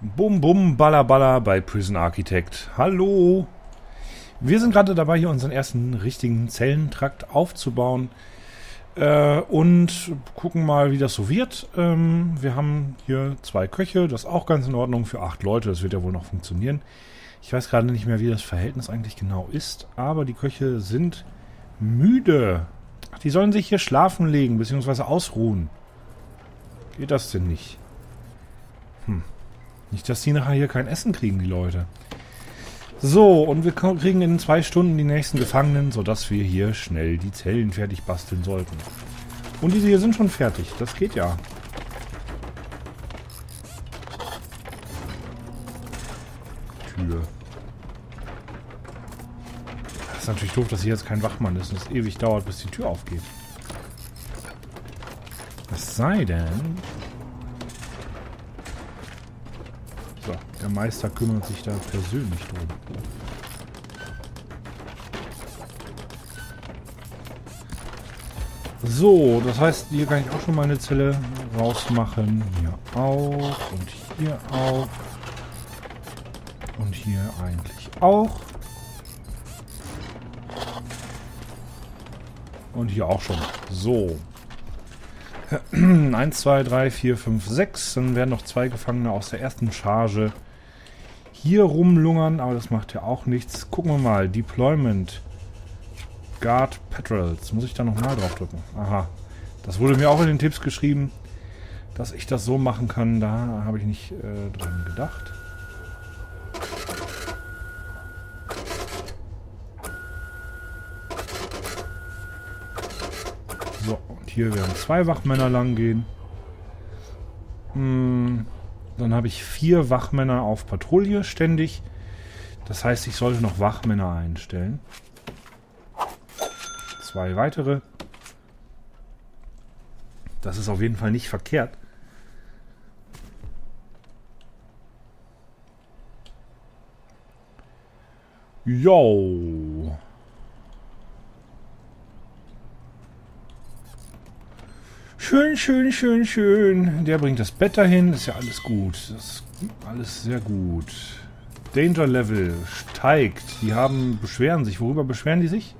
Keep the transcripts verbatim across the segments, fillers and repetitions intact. Bum bum ballerballer bei Prison Architect. Hallo! Wir sind gerade dabei, hier unseren ersten richtigen Zellentrakt aufzubauen. Äh, und gucken mal, wie das so wird. Ähm, wir haben hier zwei Köche. Das ist auch ganz in Ordnung für acht Leute. Das wird ja wohl noch funktionieren. Ich weiß gerade nicht mehr, wie das Verhältnis eigentlich genau ist. Aber die Köche sind müde. Ach, die sollen sich hier schlafen legen, beziehungsweise ausruhen. Geht das denn nicht? Hm. Nicht, dass die nachher hier kein Essen kriegen, die Leute. So, und wir kriegen in zwei Stunden die nächsten Gefangenen, sodass wir hier schnell die Zellen fertig basteln sollten. Und diese hier sind schon fertig. Das geht ja. Tür. Das ist natürlich doof, dass hier jetzt kein Wachmann ist und es ewig dauert, bis die Tür aufgeht. Es sei denn... So, der Meister kümmert sich da persönlich drum. So, das heißt, hier kann ich auch schon mal eine Zelle rausmachen. Hier auch und hier auch. Und hier eigentlich auch. Und hier auch schon. So. eins, zwei, drei, vier, fünf, sechs. Dann werden noch zwei Gefangene aus der ersten Charge hier rumlungern. Aber das macht ja auch nichts. Gucken wir mal. Deployment. Guard Patrols. Muss ich da nochmal drauf drücken? Aha. Das wurde mir auch in den Tipps geschrieben, dass ich das so machen kann. Da habe ich nicht äh, dran gedacht. Hier werden zwei Wachmänner lang gehen. Dann habe ich vier Wachmänner auf Patrouille ständig. Das heißt, ich sollte noch Wachmänner einstellen. Zwei weitere. Das ist auf jeden Fall nicht verkehrt. Jo. Schön, schön, schön, schön. Der bringt das Bett dahin. Ist ja alles gut. Das ist alles sehr gut. Danger Level steigt. Die haben beschweren sich. Worüber beschweren die sich?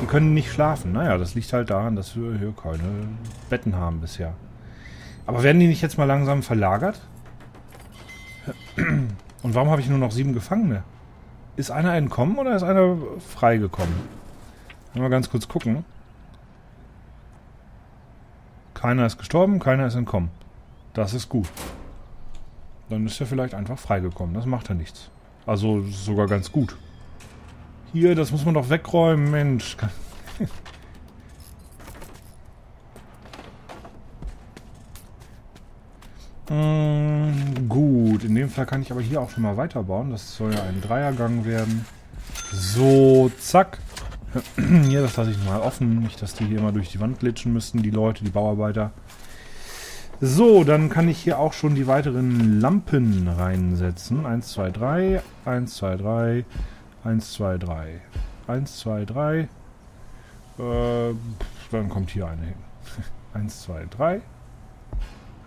Die können nicht schlafen. Naja, das liegt halt daran, dass wir hier keine Betten haben bisher. Aber werden die nicht jetzt mal langsam verlagert? Und warum habe ich nur noch sieben Gefangene? Ist einer entkommen oder ist einer freigekommen? Mal ganz kurz gucken. Keiner ist gestorben, keiner ist entkommen. Das ist gut. Dann ist er vielleicht einfach freigekommen. Das macht ja nichts. Also sogar ganz gut. Hier, das muss man doch wegräumen, Mensch. mm, gut, in dem Fall kann ich aber hier auch schon mal weiterbauen. Das soll ja ein Dreiergang werden. So, zack. Hier, das lasse ich mal offen. Nicht, dass die hier immer durch die Wand glitschen müssten, die Leute, die Bauarbeiter. So, dann kann ich hier auch schon die weiteren Lampen reinsetzen. eins, zwei, drei, eins, zwei, drei, eins, zwei, drei. eins, zwei, drei. Äh, dann kommt hier eine hin. eins, zwei, drei.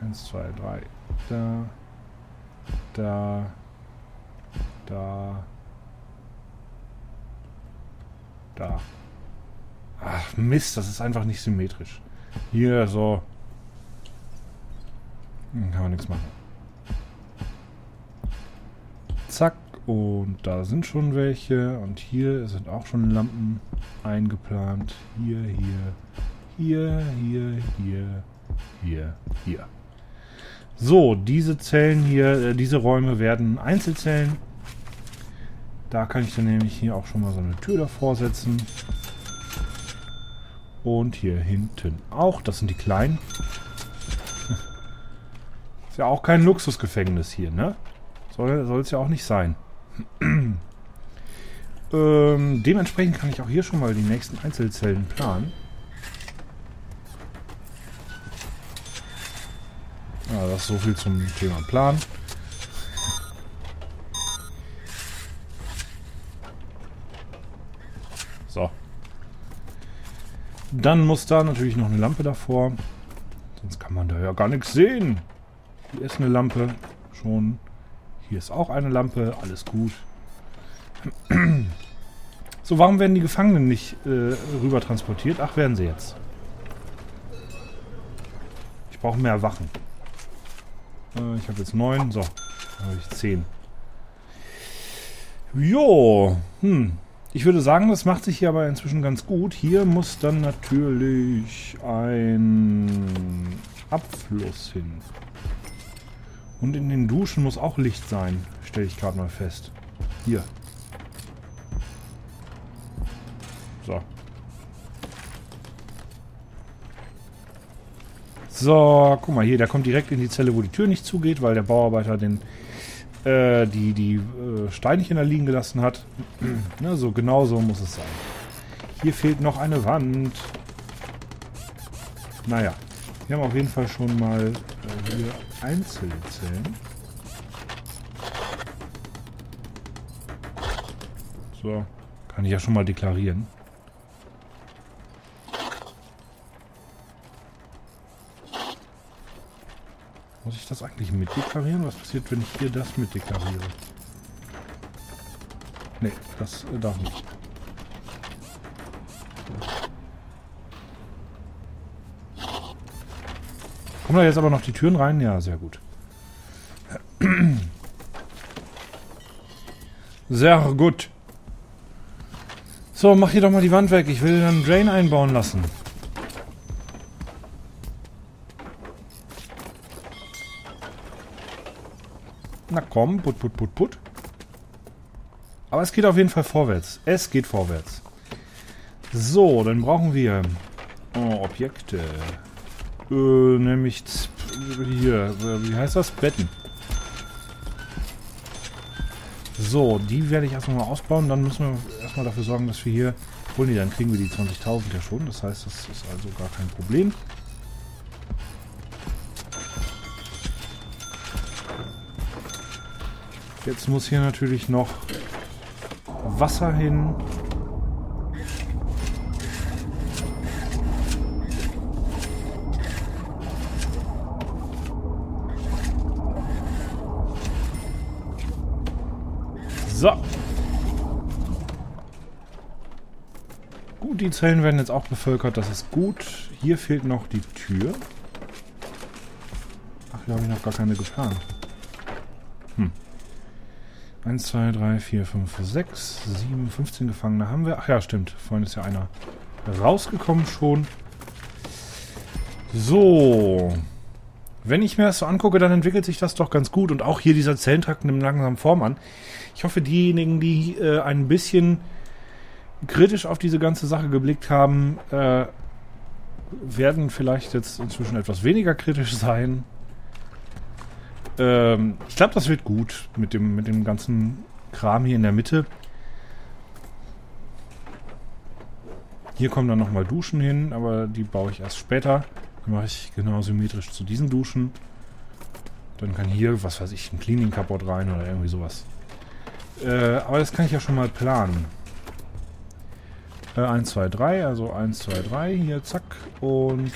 eins, zwei, drei. Da. Da. Da. Da. Ach Mist, das ist einfach nicht symmetrisch. Hier so. Dann kann man nichts machen. Zack. Und da sind schon welche. Und hier sind auch schon Lampen eingeplant. Hier, hier, hier, hier, hier, hier, hier. So, diese Zellen hier, diese Räume werden Einzelzellen. Da kann ich dann nämlich hier auch schon mal so eine Tür davor setzen. Und hier hinten auch. Das sind die kleinen. Ist ja auch kein Luxusgefängnis hier, ne? Soll es ja auch nicht sein. ähm, dementsprechend kann ich auch hier schon mal die nächsten Einzelzellen planen. Ja, das ist so viel zum Thema Plan. So. Dann muss da natürlich noch eine Lampe davor. Sonst kann man da ja gar nichts sehen. Hier ist eine Lampe. Schon. Hier ist auch eine Lampe. Alles gut. So, warum werden die Gefangenen nicht äh, rüber transportiert? Ach, werden sie jetzt. Ich brauche mehr Wachen. Äh, ich habe jetzt neun. So, dann habe ich zehn. Jo. Hm. Ich würde sagen, das macht sich hier aber inzwischen ganz gut. Hier muss dann natürlich ein Abfluss hin. Und in den Duschen muss auch Licht sein, stelle ich gerade mal fest. Hier. So. So, guck mal hier, der kommt direkt in die Zelle, wo die Tür nicht zugeht, weil der Bauarbeiter den... die die äh, Steinchen da liegen gelassen hat. Ne, so, genau so muss es sein. Hier fehlt noch eine Wand. Naja, wir haben auf jeden Fall schon mal äh, hier Einzelzellen. So, kann ich ja schon mal deklarieren. Muss ich das eigentlich mitdeklarieren? Was passiert, wenn ich hier das mitdeklariere? Ne, das äh, darf nicht. Kommen da jetzt aber noch die Türen rein? Ja, sehr gut. Sehr gut. So, mach hier doch mal die Wand weg. Ich will dann einen Drain einbauen lassen. Na komm, put, put, put, put. Aber es geht auf jeden Fall vorwärts. Es geht vorwärts. So, dann brauchen wir oh, Objekte. Äh, nämlich hier, wie heißt das? Betten. So, die werde ich erstmal mal ausbauen. Dann müssen wir erstmal dafür sorgen, dass wir hier... Holen die, dann kriegen wir die zwanzigtausend ja schon. Das heißt, das ist also gar kein Problem. Jetzt muss hier natürlich noch Wasser hin. So. Gut, die Zellen werden jetzt auch bevölkert, das ist gut. Hier fehlt noch die Tür. Ach, hier habe ich noch gar keine gefahren. Hm. eins, zwei, drei, vier, fünf, sechs, sieben, fünfzehn Gefangene haben wir. Ach ja, stimmt. Vorhin ist ja einer rausgekommen schon. So. Wenn ich mir das so angucke, dann entwickelt sich das doch ganz gut. Und auch hier dieser Zellentrakt nimmt langsam Form an. Ich hoffe, diejenigen, die äh, ein bisschen kritisch auf diese ganze Sache geblickt haben, äh, werden vielleicht jetzt inzwischen etwas weniger kritisch sein. Ich glaube, das wird gut mit dem, mit dem ganzen Kram hier in der Mitte. Hier kommen dann nochmal Duschen hin, aber die baue ich erst später. Die mache ich genau symmetrisch zu diesen Duschen. Dann kann hier, was weiß ich, ein Cleaning-Kaputt rein oder irgendwie sowas. Äh, aber das kann ich ja schon mal planen. Äh, eins, zwei, drei, also eins, zwei, drei, hier, zack. Und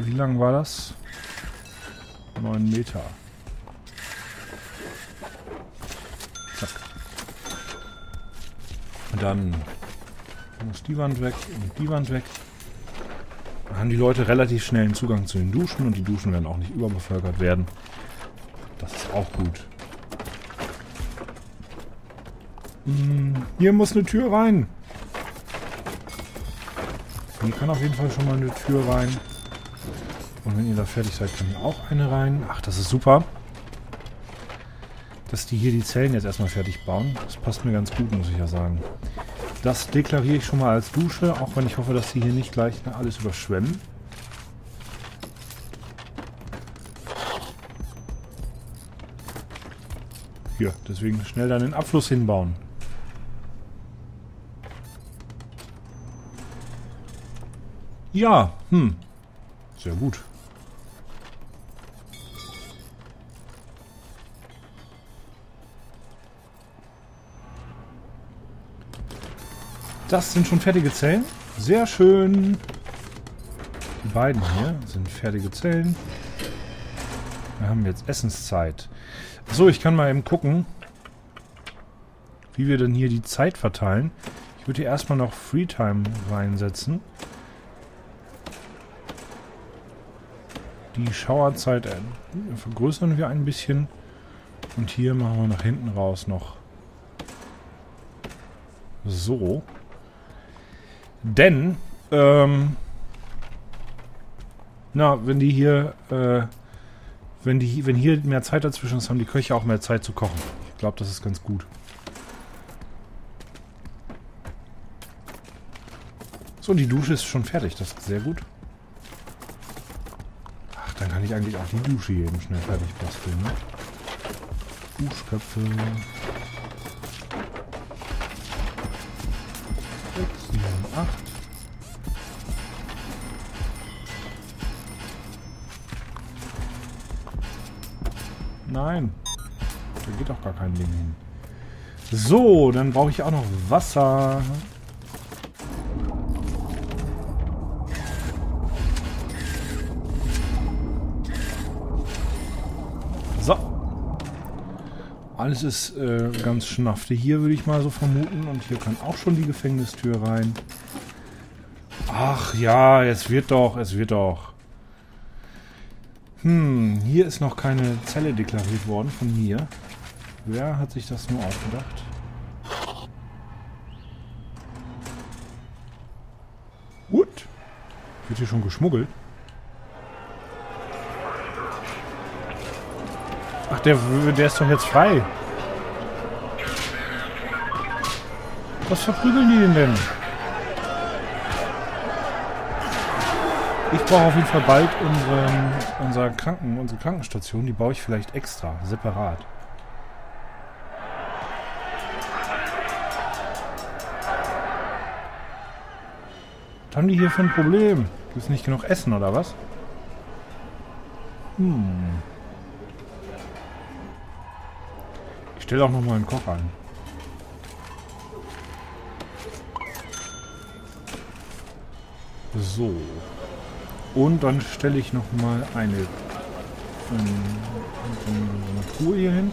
wie lang war das? neun Meter. Zack. Und dann muss die Wand weg und die Wand weg. Dann haben die Leute relativ schnell einen Zugang zu den Duschen und die Duschen werden auch nicht überbevölkert werden. Das ist auch gut. Hm, hier muss eine Tür rein. Hier kann auf jeden Fall schon mal eine Tür rein. Und wenn ihr da fertig seid, kann hier auch eine rein. Ach, das ist super. Dass die hier die Zellen jetzt erstmal fertig bauen. Das passt mir ganz gut, muss ich ja sagen. Das deklariere ich schon mal als Dusche, auch wenn ich hoffe, dass die hier nicht gleich alles überschwemmen. Hier, deswegen schnell dann den Abfluss hinbauen. Ja, hm. Sehr gut. Das sind schon fertige Zellen. Sehr schön. Die beiden hier sind fertige Zellen. Da haben wir jetzt Essenszeit. Achso, ich kann mal eben gucken, wie wir denn hier die Zeit verteilen. Ich würde hier erstmal noch Freetime reinsetzen. Die Schauerzeit vergrößern wir ein bisschen. Und hier machen wir nach hinten raus noch. So. Denn, ähm, na, wenn die hier, äh, wenn die, wenn hier mehr Zeit dazwischen ist, haben die Köche auch mehr Zeit zu kochen. Ich glaube, das ist ganz gut. So, die Dusche ist schon fertig. Das ist sehr gut. Ach, dann kann ich eigentlich auch die Dusche hier eben schnell fertig basteln, ne? Duschköpfe. sechs, sieben, acht. Nein. Da geht doch gar kein Ding hin. So, dann brauche ich auch noch Wasser. Alles ist äh, ganz schnafte hier, würde ich mal so vermuten. Und hier kann auch schon die Gefängnistür rein. Ach ja, es wird doch, es wird doch. Hm, hier ist noch keine Zelle deklariert worden von mir. Wer hat sich das nur ausgedacht? Gut. Wird hier schon geschmuggelt? Ach, der, der ist doch jetzt frei. Was verprügeln die denn denn? Ich brauche auf jeden Fall bald unseren, unsere, Kranken, unsere Krankenstation. Die baue ich vielleicht extra, separat. Was haben die hier für ein Problem? Gibt es nicht genug Essen oder was? Hm... Ich stelle auch nochmal einen Koch ein. So. Und dann stelle ich nochmal eine, eine, eine Truhe hier hin.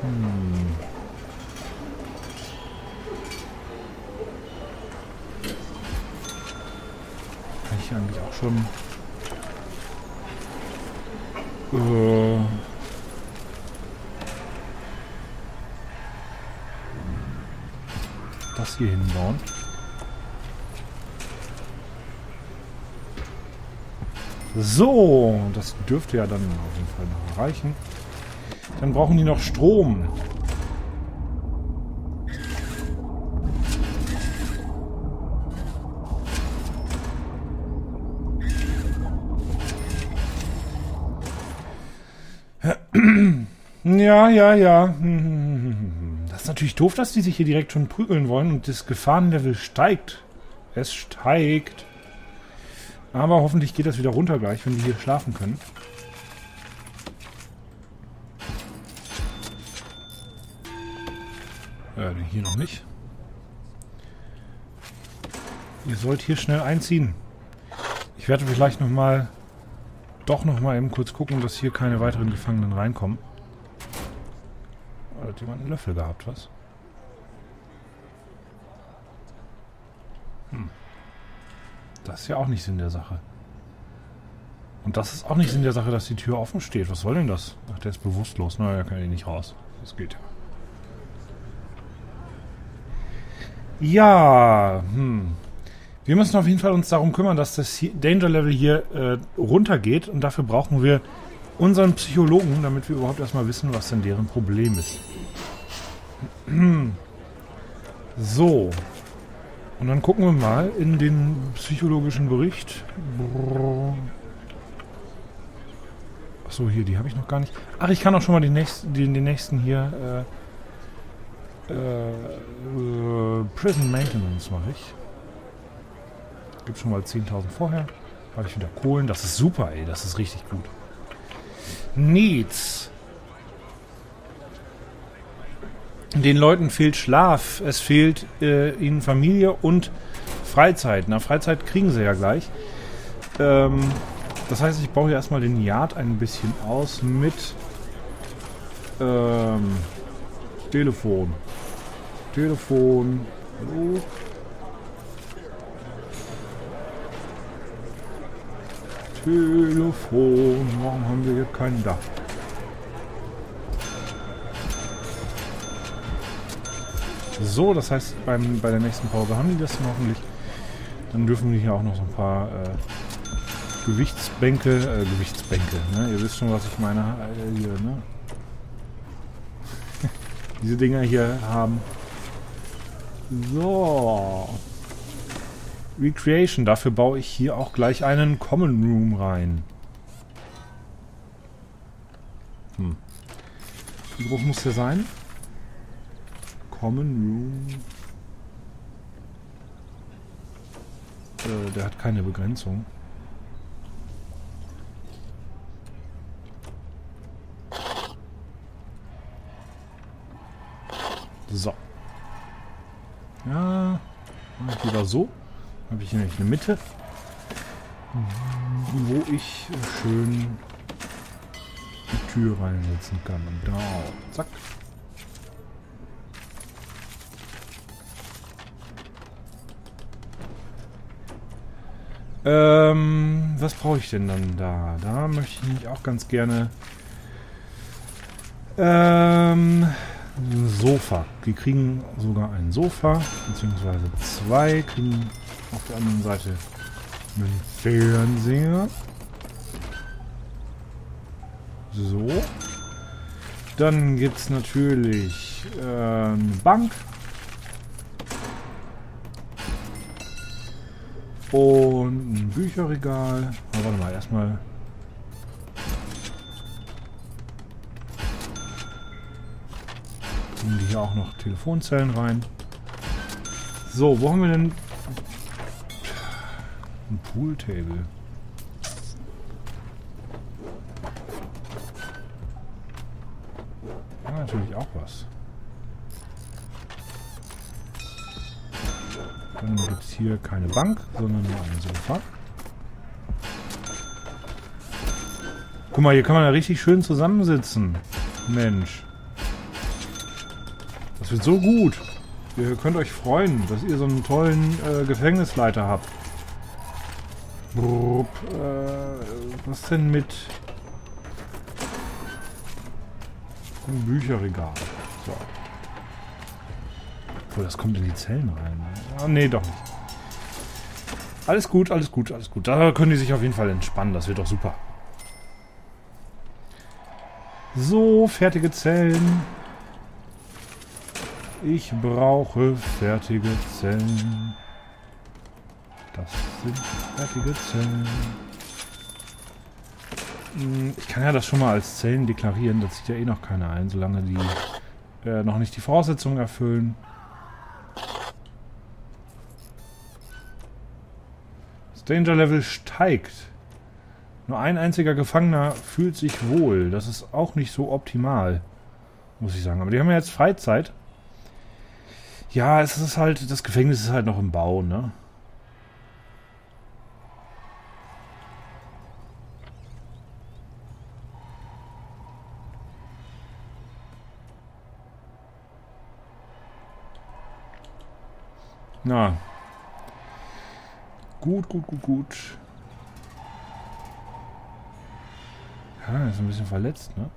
Hm. Kann ich eigentlich auch schon... Äh. Das hier hinbauen. So, das dürfte ja dann auf jeden Fall noch reichen. Dann brauchen die noch Strom. Ja, ja, ja. Das ist natürlich doof, dass die sich hier direkt schon prügeln wollen und das Gefahrenlevel steigt. Es steigt. Aber hoffentlich geht das wieder runter gleich, wenn die hier schlafen können. Äh, hier noch nicht. Ihr sollt hier schnell einziehen. Ich werde vielleicht nochmal... Doch nochmal eben kurz gucken, dass hier keine weiteren Gefangenen reinkommen. Hat jemand einen Löffel gehabt, was? Hm. Das ist ja auch nicht Sinn der Sache. Und das ist auch nicht Sinn der Sache, dass die Tür offen steht. Was soll denn das? Ach, der ist bewusstlos. Na, der kann eh nicht raus. Das geht ja. Ja, hm. Wir müssen auf jeden Fall uns darum kümmern, dass das Danger Level hier äh, runtergeht. Und dafür brauchen wir unseren Psychologen, damit wir überhaupt erstmal wissen, was denn deren Problem ist. So. Und dann gucken wir mal in den psychologischen Bericht. Achso, hier, die habe ich noch gar nicht. Ach, ich kann auch schon mal den nächsten, den, den nächsten hier... Äh, äh, Prison Maintenance mache ich. Gibt schon mal zehntausend vorher. Habe ich wieder Kohlen. Das ist super, ey. Das ist richtig gut. Needs. Den Leuten fehlt Schlaf. Es fehlt äh, ihnen Familie und Freizeit. Na, Freizeit kriegen sie ja gleich. Ähm, das heißt, ich baue hier erstmal den Yard ein bisschen aus mit ähm, Telefon. Telefon. Hallo? Telefon. Warum haben wir hier keinen da? So, das heißt, beim, bei der nächsten Pause haben die das dann hoffentlich. Dann dürfen wir hier auch noch so ein paar äh, Gewichtsbänke, äh, Gewichtsbänke, ne? Ihr wisst schon, was ich meine, äh, hier, ne? Diese Dinger hier haben. So. Recreation, dafür baue ich hier auch gleich einen Common Room rein. Hm. Wie groß muss der sein? Common Room. Äh, der hat keine Begrenzung. So. Ja, mach ich lieber so. Habe ich hier nämlich eine Mitte, wo ich schön die Tür reinsetzen kann. Da, zack. Ähm, was brauche ich denn dann da? Da möchte ich mich auch ganz gerne ähm, ein Sofa. Wir kriegen sogar ein Sofa, beziehungsweise zwei, kriegen auf der anderen Seite einen Fernseher. So. Dann gibt es natürlich äh, eine Bank. Und ein Bücherregal. Aber warte mal, erstmal. Kriegen die hier auch noch Telefonzellen rein. So, wo haben wir denn ein Pool-Table? Ja, natürlich auch was. Dann gibt es hier keine Bank, sondern nur ein Sofa. Guck mal, hier kann man ja richtig schön zusammensitzen. Mensch. Das wird so gut. Ihr könnt euch freuen, dass ihr so einen tollen äh, Gefängnisleiter habt. Brup, äh, was denn mit einem Bücherregal? So. Oh, das kommt in die Zellen rein. Ah, nee, doch nicht. Alles gut, alles gut, alles gut. Da können die sich auf jeden Fall entspannen. Das wird doch super. So, fertige Zellen. Ich brauche fertige Zellen. Das sind fertige Zellen. Ich kann ja das schon mal als Zellen deklarieren. Das sieht ja eh noch keiner ein, solange die äh, noch nicht die Voraussetzungen erfüllen. Danger Level steigt. Nur ein einziger Gefangener fühlt sich wohl. Das ist auch nicht so optimal, muss ich sagen. Aber die haben ja jetzt Freizeit. Ja, es ist halt, das Gefängnis ist halt noch im Bau, ne? Na. Gut, gut, gut, gut. Ja, ist ein bisschen verletzt, ne?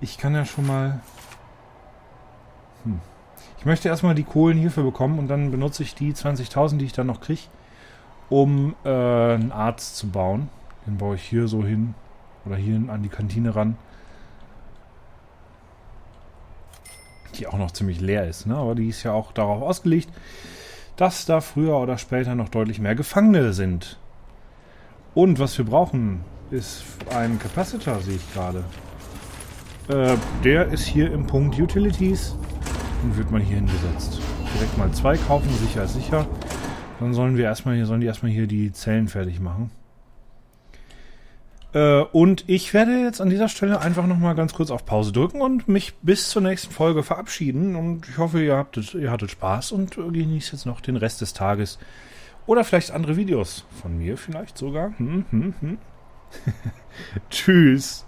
Ich kann ja schon mal... Hm. Ich möchte erstmal die Kohlen hierfür bekommen und dann benutze ich die zwanzigtausend, die ich dann noch kriege, um äh, einen Arzt zu bauen. Den baue ich hier so hin. Oder hier an die Kantine ran. Die auch noch ziemlich leer ist, ne? Aber die ist ja auch darauf ausgelegt, dass da früher oder später noch deutlich mehr Gefangene sind. Und was wir brauchen, ist ein Capacitor, sehe ich gerade. Äh, der ist hier im Punkt Utilities und wird mal hier hingesetzt. Direkt mal zwei kaufen, sicher ist sicher. Dann sollen wir erstmal hier, sollen die erstmal hier die Zellen fertig machen. Äh, und ich werde jetzt an dieser Stelle einfach nochmal ganz kurz auf Pause drücken und mich bis zur nächsten Folge verabschieden. Und ich hoffe, ihr, habt, ihr hattet Spaß und genießt jetzt noch den Rest des Tages Oder vielleicht andere Videos von mir vielleicht sogar. Hm, hm, hm. Tschüss.